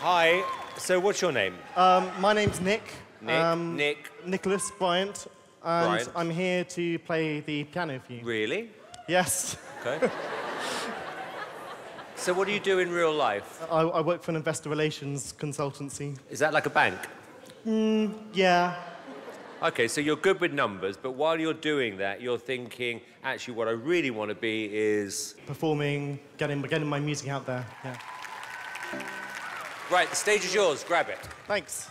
Hi. So what's your name? My name's Nick. Nick. Nicholas Bryant. And I'm here to play the piano for you. Really? Yes. Okay. So what do you do in real life? I work for an investor relations consultancy. Is that like a bank? Yeah. Okay, so you're good with numbers, but while you're doing that, you're thinking, actually, what I really want to be is... performing, getting my music out there, yeah. Right, the stage is yours. Grab it. Thanks.